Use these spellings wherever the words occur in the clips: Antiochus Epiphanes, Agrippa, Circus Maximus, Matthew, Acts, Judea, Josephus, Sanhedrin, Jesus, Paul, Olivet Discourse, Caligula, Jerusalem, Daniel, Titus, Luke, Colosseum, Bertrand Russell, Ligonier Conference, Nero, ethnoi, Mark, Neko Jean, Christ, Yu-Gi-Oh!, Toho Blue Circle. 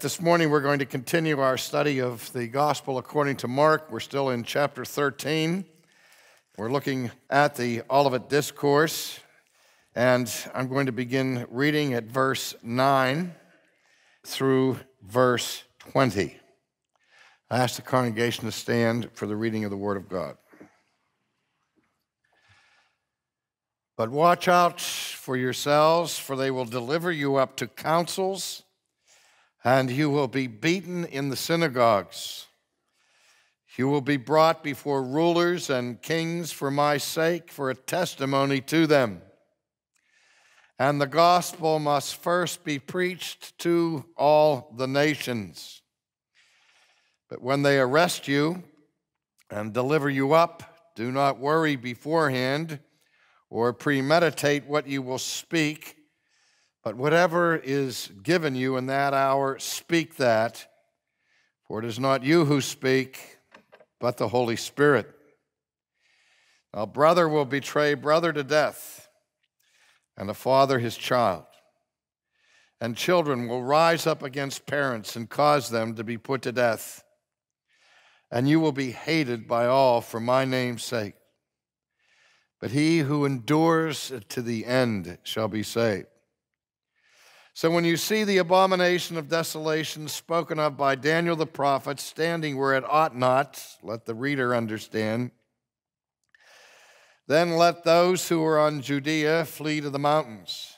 This morning we're going to continue our study of the Gospel according to Mark. We're still in chapter 13. We're looking at the Olivet Discourse, and I'm going to begin reading at verse 9 through verse 20. I ask the congregation to stand for the reading of the Word of God. But watch out for yourselves, for they will deliver you up to councils, and you will be beaten in the synagogues. You will be brought before rulers and kings for my sake, for a testimony to them. And the gospel must first be preached to all the nations. But when they arrest you and deliver you up, do not worry beforehand or premeditate what you will speak. But whatever is given you in that hour, speak that, for it is not you who speak, but the Holy Spirit. A brother will betray brother to death, and a father his child. And children will rise up against parents and cause them to be put to death. And you will be hated by all for my name's sake. But he who endures to the end shall be saved. So when you see the abomination of desolation spoken of by Daniel the prophet standing where it ought not, let the reader understand, then let those who are on Judea flee to the mountains.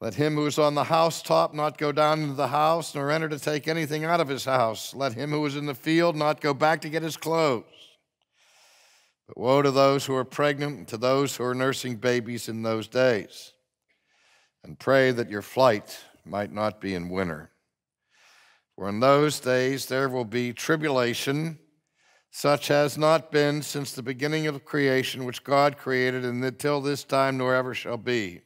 Let him who is on the housetop not go down into the house, nor enter to take anything out of his house. Let him who is in the field not go back to get his clothes. But woe to those who are pregnant and to those who are nursing babies in those days. And pray that your flight might not be in winter. For in those days there will be tribulation, such as not been since the beginning of creation, which God created, and until this time nor ever shall be.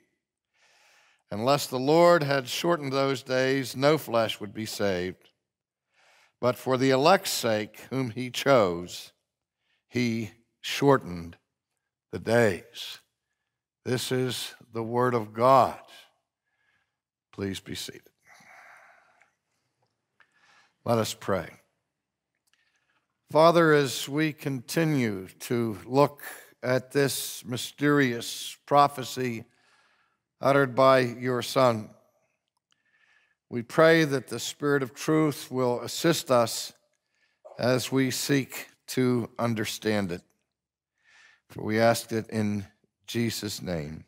Unless the Lord had shortened those days, no flesh would be saved. But for the elect's sake, whom he chose, he shortened the days. This is the Word of God. Please be seated. Let us pray. Father, as we continue to look at this mysterious prophecy uttered by your Son, we pray that the Spirit of truth will assist us as we seek to understand it. For we ask it in Jesus' name.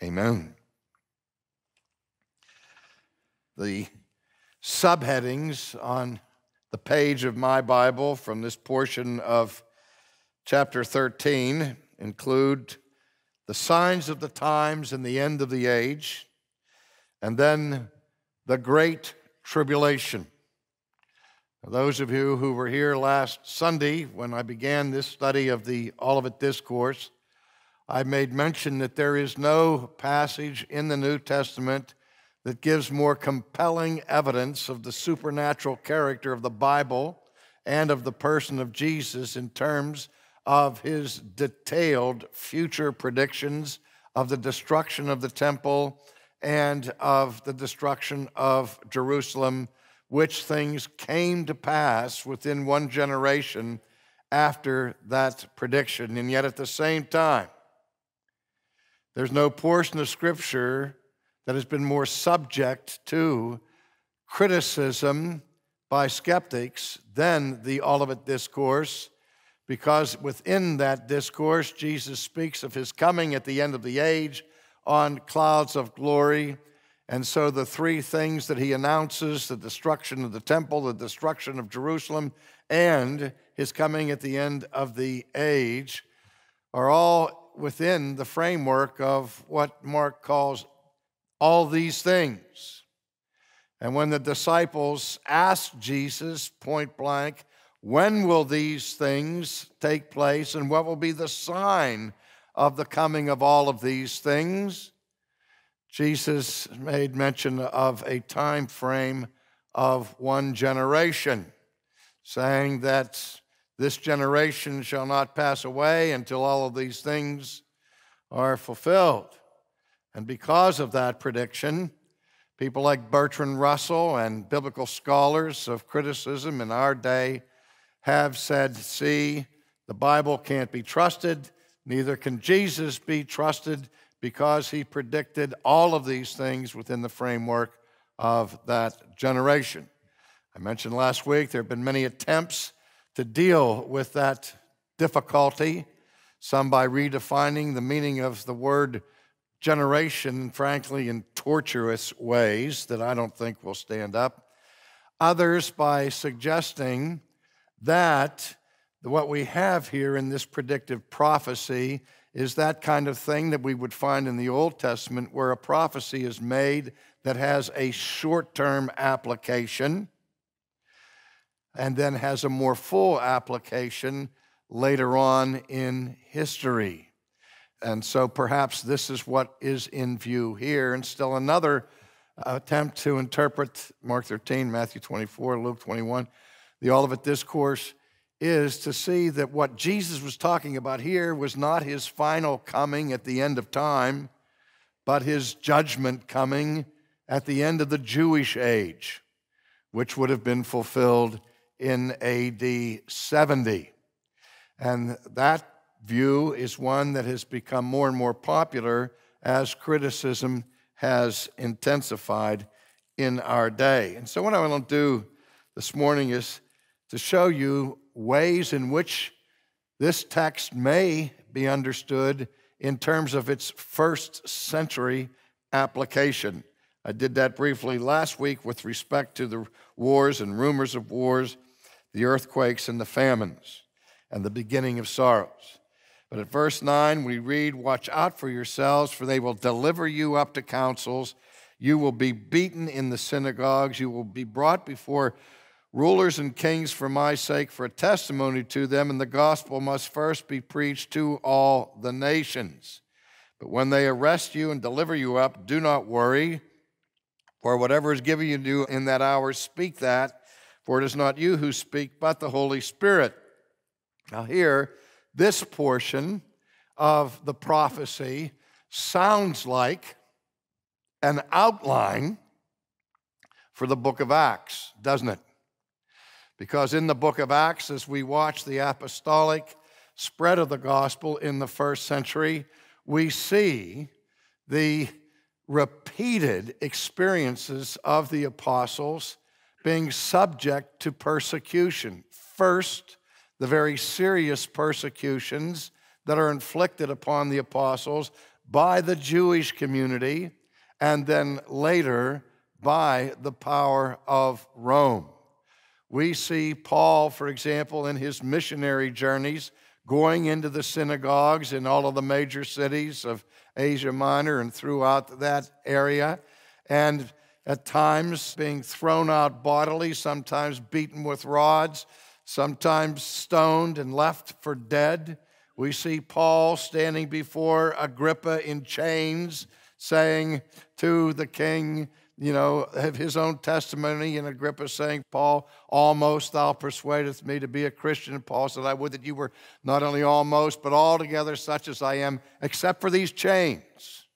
Amen. The subheadings on the page of my Bible from this portion of chapter 13 include the signs of the times and the end of the age, and then the Great Tribulation. Now, those of you who were here last Sunday when I began this study of the Olivet Discourse, I made mention that there is no passage in the New Testament that gives more compelling evidence of the supernatural character of the Bible and of the person of Jesus in terms of his detailed future predictions of the destruction of the temple and of the destruction of Jerusalem, which things came to pass within one generation after that prediction. And yet at the same time, there's no portion of Scripture that has been more subject to criticism by skeptics than the Olivet Discourse, because within that discourse, Jesus speaks of his coming at the end of the age on clouds of glory. And so the three things that he announces, the destruction of the temple, the destruction of Jerusalem, and his coming at the end of the age, are all within the framework of what Mark calls all these things. And when the disciples asked Jesus point blank, when will these things take place and what will be the sign of the coming of all of these things, Jesus made mention of a time frame of one generation, saying that this generation shall not pass away until all of these things are fulfilled. And because of that prediction, People like Bertrand Russell and biblical scholars of criticism in our day have said, see, the Bible can't be trusted, neither can Jesus be trusted because he predicted all of these things within the framework of that generation. I mentioned last week there have been many attempts to deal with that difficulty, some by redefining the meaning of the word generation, frankly, in tortuous ways that I don't think will stand up. Others by suggesting that what we have here in this predictive prophecy is that kind of thing that we would find in the Old Testament where a prophecy is made that has a short-term application and then has a more full application later on in history. And so perhaps this is what is in view here. And still another attempt to interpret Mark 13, Matthew 24, Luke 21, the Olivet Discourse, is to see that what Jesus was talking about here was not his final coming at the end of time, but his judgment coming at the end of the Jewish age, which would have been fulfilled in AD 70. And that view is one that has become more and more popular as criticism has intensified in our day. And so what I want to do this morning is to show you ways in which this text may be understood in terms of its first century application. I did that briefly last week with respect to the wars and rumors of wars, the earthquakes and the famines, and the beginning of sorrows. But at verse 9, we read, "Watch out for yourselves, for they will deliver you up to councils. You will be beaten in the synagogues. You will be brought before rulers and kings for my sake for a testimony to them, and the gospel must first be preached to all the nations. But when they arrest you and deliver you up, do not worry, for whatever is given you in that hour, speak that, for it is not you who speak, but the Holy Spirit." Now here, this portion of the prophecy sounds like an outline for the book of Acts, doesn't it? Because in the book of Acts, as we watch the apostolic spread of the gospel in the first century, we see the repeated experiences of the apostles being subject to persecution. First, the very serious persecutions that are inflicted upon the apostles by the Jewish community, and then later by the power of Rome. We see Paul, for example, in his missionary journeys, going into the synagogues in all of the major cities of Asia Minor and throughout that area, and at times being thrown out bodily, sometimes beaten with rods, sometimes stoned and left for dead. We see Paul standing before Agrippa in chains, saying to the king, you know, have his own testimony, and Agrippa saying, "Paul, almost thou persuadest me to be a Christian." And Paul said, "I would that you were not only almost, but altogether such as I am, except for these chains."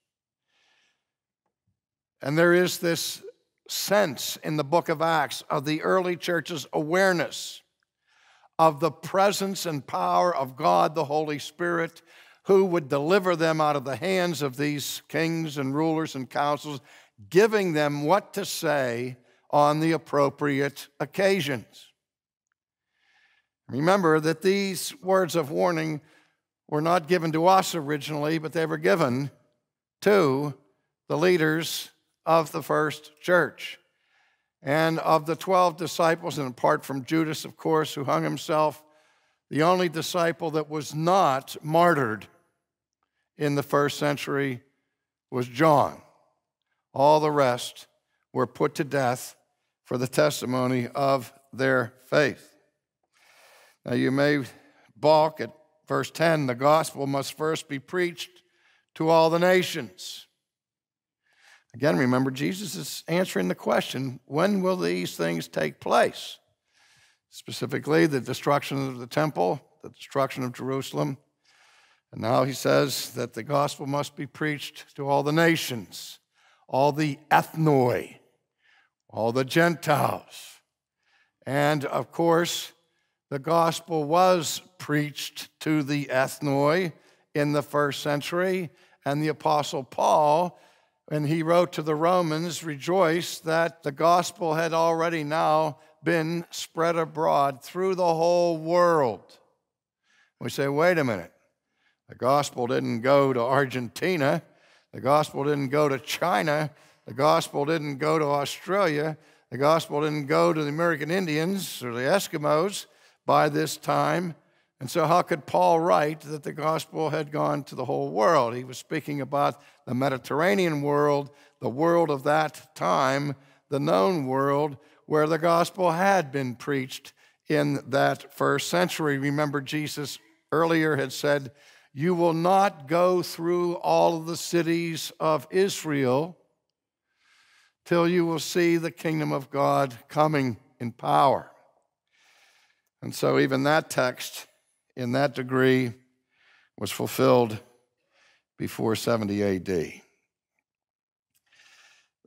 And there is this sense in the book of Acts of the early church's awareness of the presence and power of God, the Holy Spirit, who would deliver them out of the hands of these kings and rulers and councils, giving them what to say on the appropriate occasions. Remember that these words of warning were not given to us originally, but they were given to the leaders of the first church. And of the 12 disciples, and apart from Judas, of course, who hung himself, the only disciple that was not martyred in the first century was John. All the rest were put to death for the testimony of their faith. Now you may balk at verse 10, the gospel must first be preached to all the nations. Again, remember, Jesus is answering the question, when will these things take place? Specifically, the destruction of the temple, the destruction of Jerusalem. And now he says that the gospel must be preached to all the nations. all the ethnoi, all the Gentiles. And of course, the gospel was preached to the ethnoi in the first century, and the Apostle Paul, when he wrote to the Romans, rejoiced that the gospel had already now been spread abroad through the whole world. We say, wait a minute, the gospel didn't go to Argentina, the gospel didn't go to China, the gospel didn't go to Australia, the gospel didn't go to the American Indians or the Eskimos by this time. And so how could Paul write that the gospel had gone to the whole world? He was speaking about the Mediterranean world, the world of that time, the known world, where the gospel had been preached in that first century. Remember, Jesus earlier had said, "You will not go through all of the cities of Israel till you will see the kingdom of God coming in power." And so even that text, in that degree, was fulfilled before 70 AD.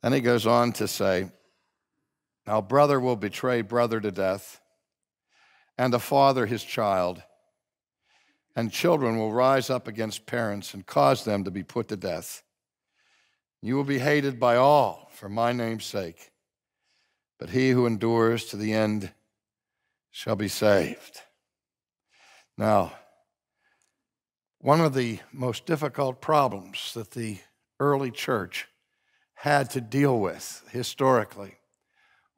Then he goes on to say, now brother will betray brother to death, and a father his child, and children will rise up against parents and cause them to be put to death. You will be hated by all for my name's sake, but he who endures to the end shall be saved. Now, one of the most difficult problems that the early church had to deal with historically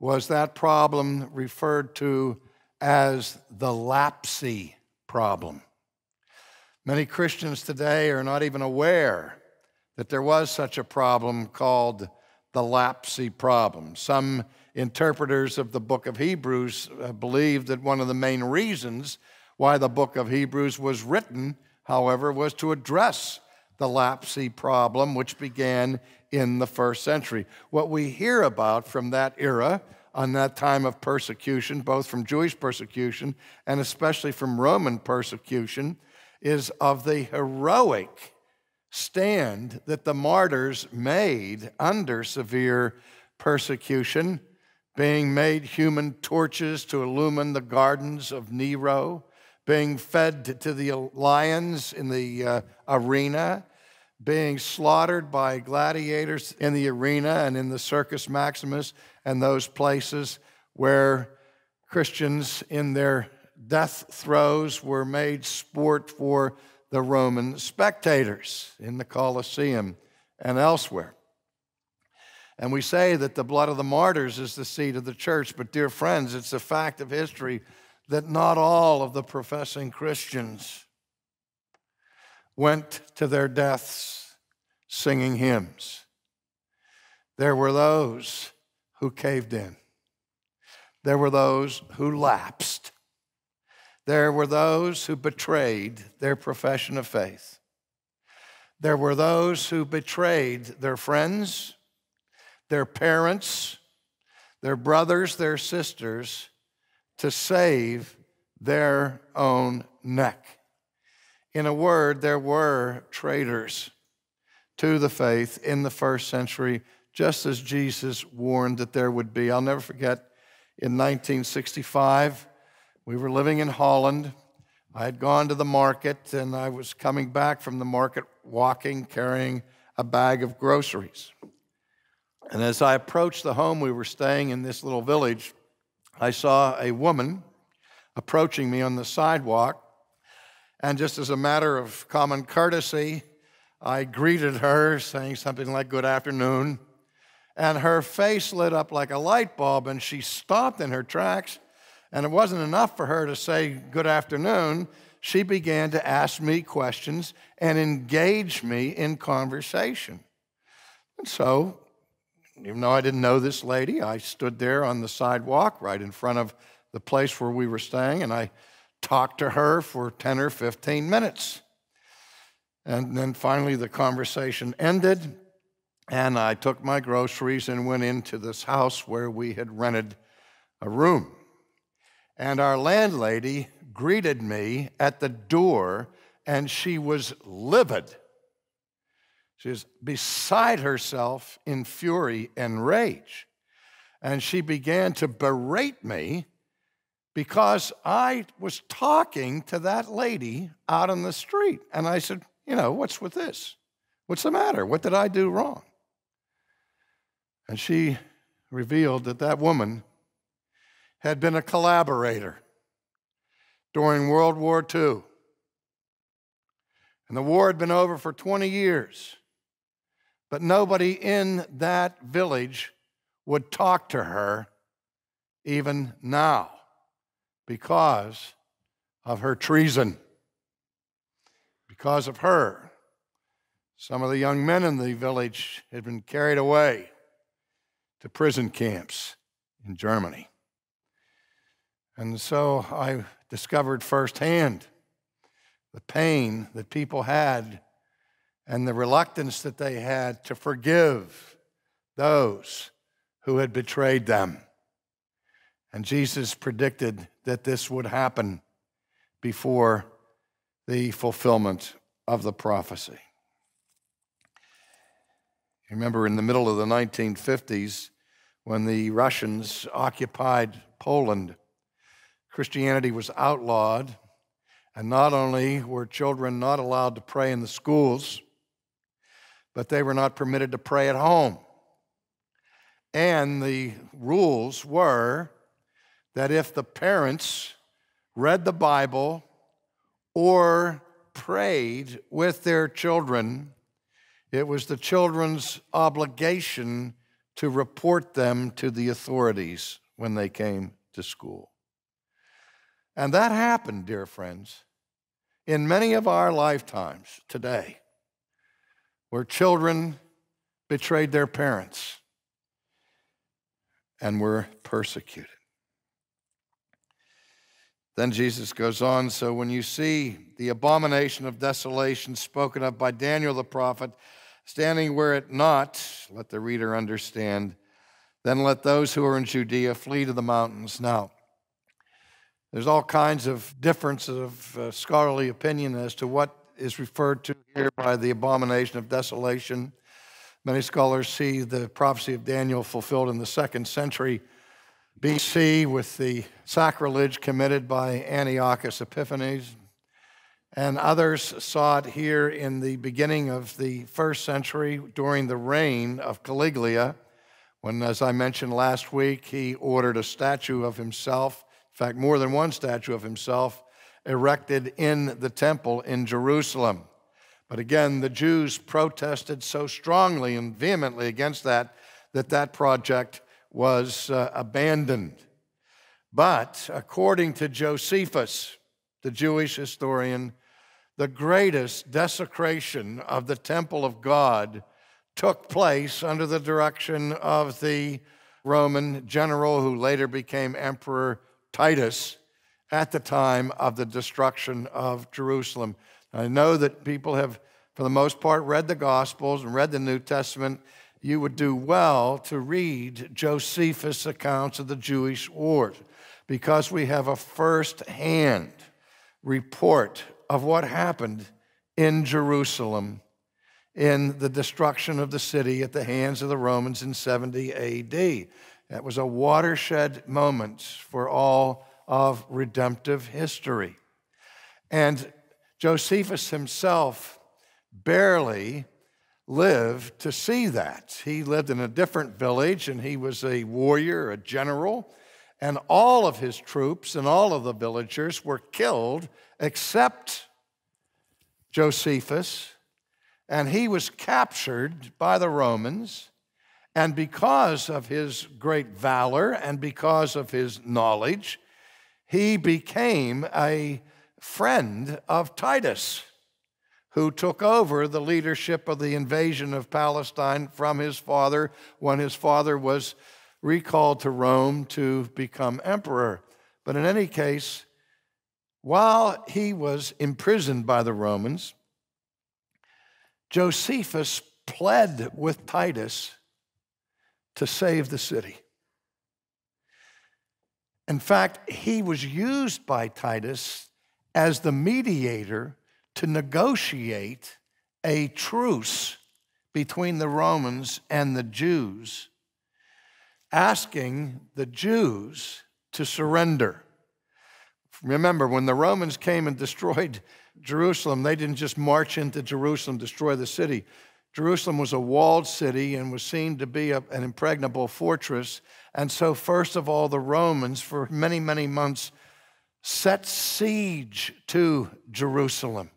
was that problem referred to as the lapse problem. Many Christians today are not even aware that there was such a problem called the lapse problem. Some interpreters of the book of Hebrews believe that one of the main reasons why the book of Hebrews was written, however, was to address the lapse problem, which began in the first century. What we hear about from that era, on that time of persecution, both from Jewish persecution and especially from Roman persecution, is of the heroic stand that the martyrs made under severe persecution, being made human torches to illumine the gardens of Nero, being fed to the lions in the arena, being slaughtered by gladiators in the arena and in the Circus Maximus and those places where Christians in their death throes were made sport for the Roman spectators in the Colosseum and elsewhere. And we say that the blood of the martyrs is the seed of the church, but dear friends, it's a fact of history that not all of the professing Christians went to their deaths singing hymns. There were those who caved in. There were those who lapsed. There were those who betrayed their profession of faith. There were those who betrayed their friends, their parents, their brothers, their sisters, to save their own neck. In a word, there were traitors to the faith in the first century, just as Jesus warned that there would be. I'll never forget, in 1965, we were living in Holland. I had gone to the market, and I was coming back from the market walking, carrying a bag of groceries. And as I approached the home we were staying in this little village, I saw a woman approaching me on the sidewalk, and just as a matter of common courtesy, I greeted her, saying something like, "Good afternoon," and her face lit up like a light bulb, and she stopped in her tracks, and it wasn't enough for her to say, "Good afternoon." She began to ask me questions and engage me in conversation. And so, even though I didn't know this lady, I stood there on the sidewalk right in front of the place where we were staying, and I talked to her for 10 or 15 minutes. And then finally the conversation ended, and I took my groceries and went into this house where we had rented a room. And our landlady greeted me at the door, and she was livid. She is beside herself in fury and rage. And she began to berate me because I was talking to that lady out on the street. And I said, you know, what's with this? What's the matter? What did I do wrong? And she revealed that that woman had been a collaborator during World War II. And the war had been over for 20 years. But nobody in that village would talk to her even now because of her treason. Because of her, some of the young men in the village had been carried away to prison camps in Germany. And so I discovered firsthand the pain that people had and the reluctance that they had to forgive those who had betrayed them. And Jesus predicted that this would happen before the fulfillment of the prophecy. You remember in the middle of the 1950s, when the Russians occupied Poland, Christianity was outlawed. And not only were children not allowed to pray in the schools, but they were not permitted to pray at home. And the rules were that if the parents read the Bible or prayed with their children, it was the children's obligation to report them to the authorities when they came to school. And that happened, dear friends, in many of our lifetimes today, where children betrayed their parents and were persecuted. Then Jesus goes on, so when you see the abomination of desolation spoken of by Daniel the prophet, standing where it not, let the reader understand, then let those who are in Judea flee to the mountains. Now, there's all kinds of differences of scholarly opinion as to what is referred to here by the abomination of desolation. Many scholars see the prophecy of Daniel fulfilled in the 2nd century BC with the sacrilege committed by Antiochus Epiphanes, and others saw it here in the beginning of the 1st century during the reign of Caligula, when, as I mentioned last week, he ordered a statue of himself, in fact, more than one statue of himself, erected in the temple in Jerusalem. But again, the Jews protested so strongly and vehemently against that, that that project was abandoned. But according to Josephus, the Jewish historian, the greatest desecration of the temple of God took place under the direction of the Roman general who later became Emperor Titus at the time of the destruction of Jerusalem. I know that people have, for the most part, read the Gospels and read the New Testament. You would do well to read Josephus' accounts of the Jewish wars, because we have a first-hand report of what happened in Jerusalem in the destruction of the city at the hands of the Romans in 70 AD. That was a watershed moment for all of redemptive history. And Josephus himself barely lived to see that. He lived in a different village, and he was a warrior, a general, and all of his troops and all of the villagers were killed except Josephus, and he was captured by the Romans, and because of his great valor and because of his knowledge, he became a friend of Titus, who took over the leadership of the invasion of Palestine from his father when his father was recalled to Rome to become emperor. But in any case, while he was imprisoned by the Romans, Josephus pled with Titus to save the city. In fact, he was used by Titus as the mediator to negotiate a truce between the Romans and the Jews, asking the Jews to surrender. Remember, when the Romans came and destroyed Jerusalem, they didn't just march into Jerusalem, destroy the city. Jerusalem was a walled city and was seen to be an impregnable fortress. And so, first of all, the Romans, for many, many months, set siege to Jerusalem.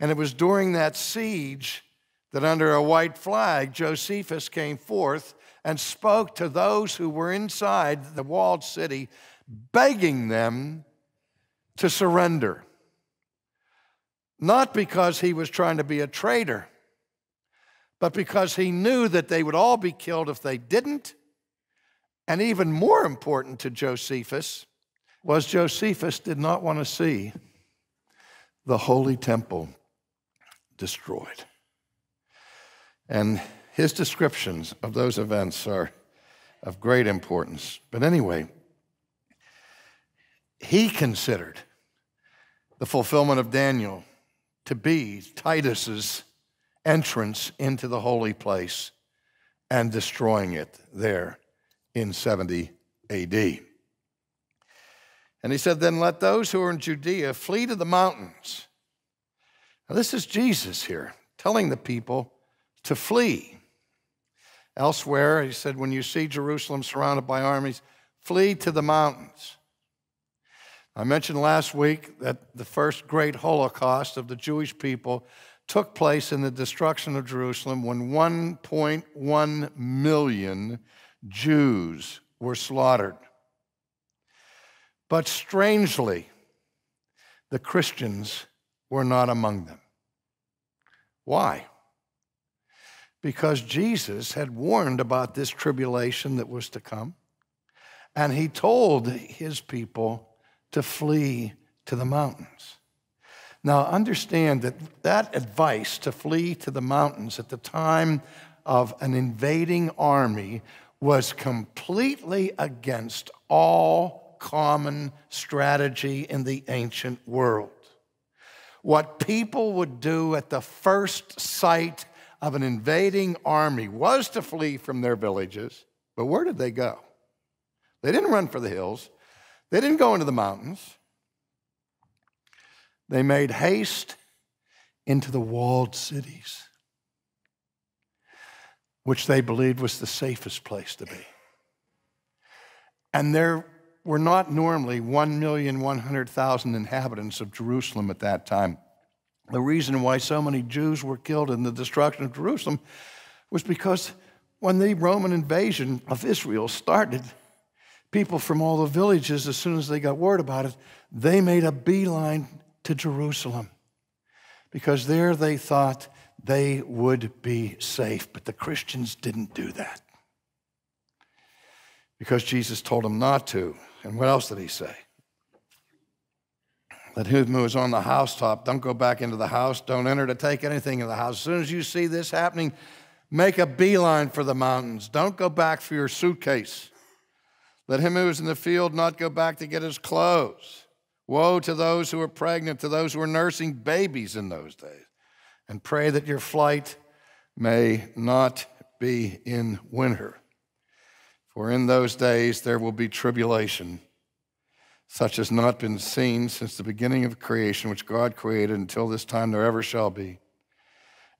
And it was during that siege that under a white flag, Josephus came forth and spoke to those who were inside the walled city, begging them to surrender. Not because he was trying to be a traitor, but because he knew that they would all be killed if they didn't. And even more important to Josephus was Josephus did not want to see the Holy Temple destroyed. And his descriptions of those events are of great importance. But anyway, he considered the fulfillment of Daniel to be Titus's entrance into the holy place and destroying it there in 70 AD. And he said, then let those who are in Judea flee to the mountains. Now, this is Jesus here telling the people to flee. Elsewhere, he said, when you see Jerusalem surrounded by armies, flee to the mountains. I mentioned last week that the first great Holocaust of the Jewish people took place in the destruction of Jerusalem when 1.1 million Jews were slaughtered. But strangely, the Christians were not among them. Why? Because Jesus had warned about this tribulation that was to come, and he told his people to flee to the mountains. Now, understand that that advice to flee to the mountains at the time of an invading army was completely against all common strategy in the ancient world. What people would do at the first sight of an invading army was to flee from their villages, but where did they go? They didn't run for the hills. They didn't go into the mountains. They made haste into the walled cities, which they believed was the safest place to be. And there were not normally 1,100,000 inhabitants of Jerusalem at that time. The reason why so many Jews were killed in the destruction of Jerusalem was because when the Roman invasion of Israel started, people from all the villages, as soon as they got word about it, they made a beeline to Jerusalem because there they thought they would be safe. But the Christians didn't do that because Jesus told them not to. And what else did he say? Let him who is on the housetop, don't go back into the house, don't enter to take anything in the house. As soon as you see this happening, make a beeline for the mountains. Don't go back for your suitcase. Let him who is in the field not go back to get his clothes. Woe to those who are pregnant, to those who are nursing babies in those days. And pray that your flight may not be in winter. For in those days there will be tribulation, such has not been seen since the beginning of creation, which God created until this time there ever shall be.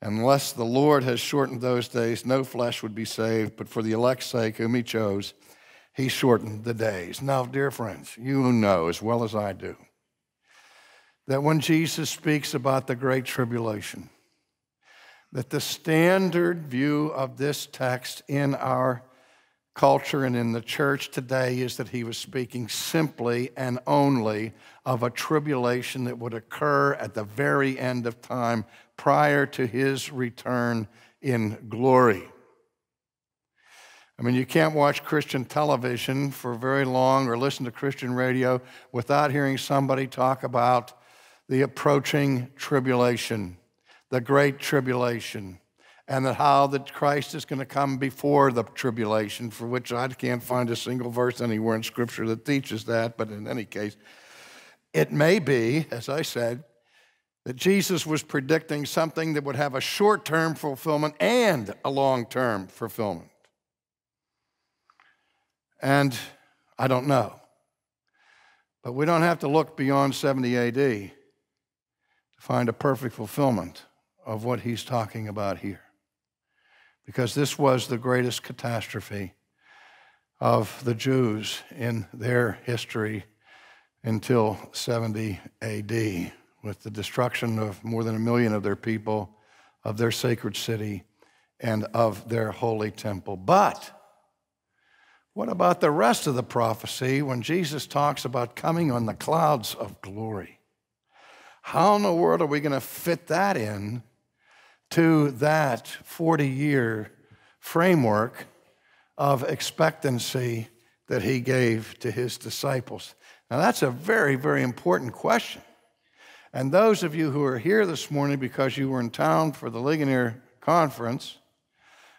Unless the Lord has shortened those days, no flesh would be saved, but for the elect's sake whom he chose, he shortened the days. Now, dear friends, you know as well as I do that when Jesus speaks about the Great Tribulation, that the standard view of this text in our culture and in the church today is that he was speaking simply and only of a tribulation that would occur at the very end of time prior to his return in glory. I mean, you can't watch Christian television for very long or listen to Christian radio without hearing somebody talk about the approaching tribulation, the great tribulation, and how that Christ is going to come before the tribulation, for which I can't find a single verse anywhere in Scripture that teaches that. But in any case, it may be, as I said, that Jesus was predicting something that would have a short-term fulfillment and a long-term fulfillment. And I don't know. But we don't have to look beyond 70 AD to find a perfect fulfillment of what he's talking about here. Because this was the greatest catastrophe of the Jews in their history until 70 AD, with the destruction of more than 1 million of their people, of their sacred city, and of their holy temple. But what about the rest of the prophecy when Jesus talks about coming on the clouds of glory? How in the world are we going to fit that in to that 40-year framework of expectancy that he gave to his disciples? Now, that's a very, very important question. And those of you who are here this morning because you were in town for the Ligonier Conference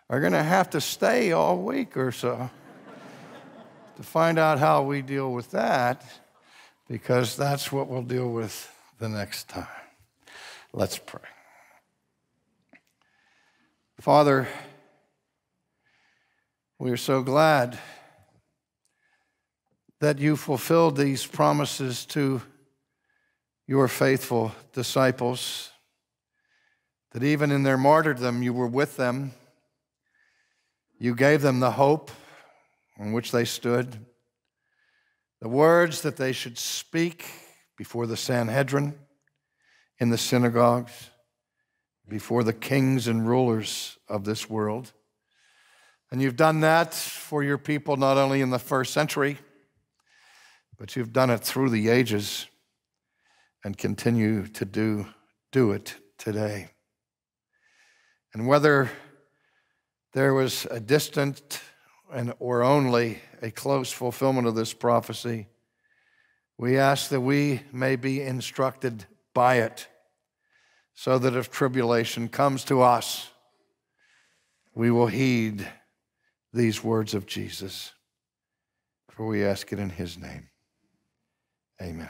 are going to have to stay all week or so to find out how we deal with that, because that's what we'll deal with the next time. Let's pray. Father, we are so glad that you fulfilled these promises to your faithful disciples, that even in their martyrdom, you were with them. You gave them the hope on which they stood, the words that they should speak before the Sanhedrin, in the synagogues, before the kings and rulers of this world. And you've done that for your people not only in the first century, but you've done it through the ages and continue to do it today. And whether there was a distant or only a close fulfillment of this prophecy, we ask that we may be instructed by it, so that if tribulation comes to us, we will heed these words of Jesus. For we ask it in his name. Amen.